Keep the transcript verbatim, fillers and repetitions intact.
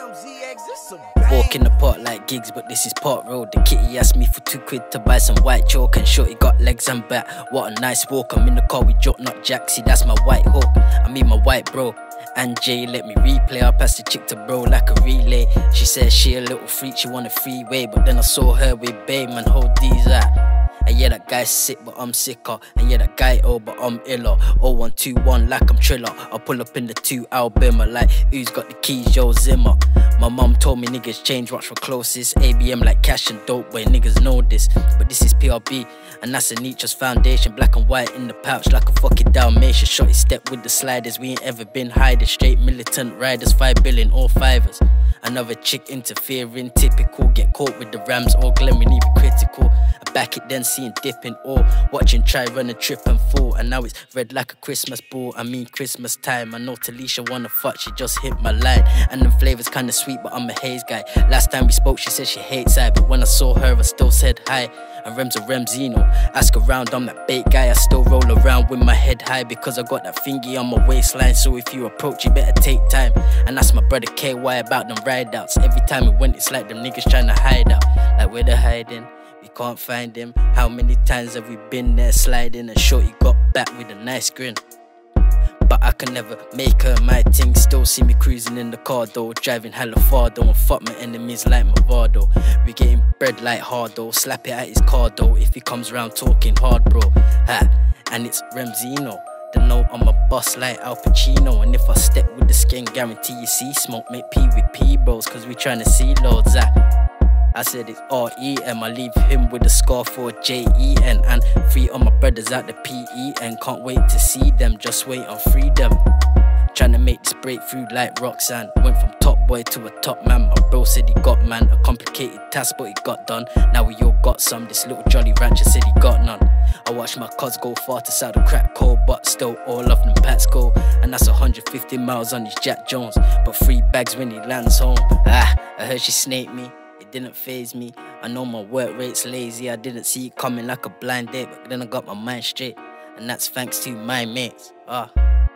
Walk in the park like gigs, but this is Park Road. The kitty asked me for two quid to buy some white chalk, and shorty got legs and back. What a nice walk. I'm in the car with Jock, not Jack. See, that's my white hook. I mean my white bro. And Jay let me replay. I passed the chick to bro like a relay. She said she a little freak, she want a freeway, but then I saw her with babe, man, hold these out. And yeah, that guy's sick, but I'm sicker. And yeah, that guy ill, but I'm iller. oh one two one like I'm Triller. I pull up in the two Alabama like who's got the keys, yo Zimmer. My mum told me niggas change, watch for closest. A B M like cash and dope, where niggas know this. But this is P R B, and that's Anitra's foundation. Black and white in the pouch like a fucking Dalmatian. Shotty step with the sliders, we ain't ever been hiding. Straight militant riders, five billion or fivers. Another chick interfering, typical. Get caught with the Rams or Glen, we need be critical. I back it then, seeing dip in awe. Watching try run a trip and fall. And now it's red like a Christmas ball. I mean Christmas time. I know Talisha wanna fuck, she just hit my line. And them flavors kinda sweet, but I'm a haze guy. Last time we spoke she said she hates I, but when I saw her I still said hi. And Remz a Remzino. Ask around, I'm that bait guy. I still roll around with my head high, because I got that thingy on my waistline. So if you approach you better take time. And that's my brother K Y about them rideouts. Every time it went it's like them niggas trying to hide out. Like where they're hiding, we can't find him. How many times have we been there sliding? And shorty got back with a nice grin, but I can never make her my thing. Still see me cruising in the car though, driving hella far though. And fuck my enemies like Movado. We getting bread like hard though. Slap it at his car though, if he comes round talking hard bro. Ha, and it's Remzino. The know I'm a boss like Al Pacino. And if I step with the skin, guarantee you see smoke. Make P with P bros, cause we tryna see lords. Ah, I said it's R E M. I leave him with a scar for J E N. And three of my brothers at the P E N. Can't wait to see them, just wait on freedom. Tryna make this breakthrough like Roxanne. Went from top boy to a top man. My bro said he got man. A complicated task but he got done. Now we all got some. This little jolly rancher said he got none. I watched my cuz go far to side of crack cold, but still all off them pats go. And that's one hundred fifty miles on his Jack Jones, but three bags when he lands home. Ah, I heard she snaked me, didn't faze me. I know my work rate's lazy. I didn't see it coming like a blind date, but then I got my mind straight, and that's thanks to my mates. Ah.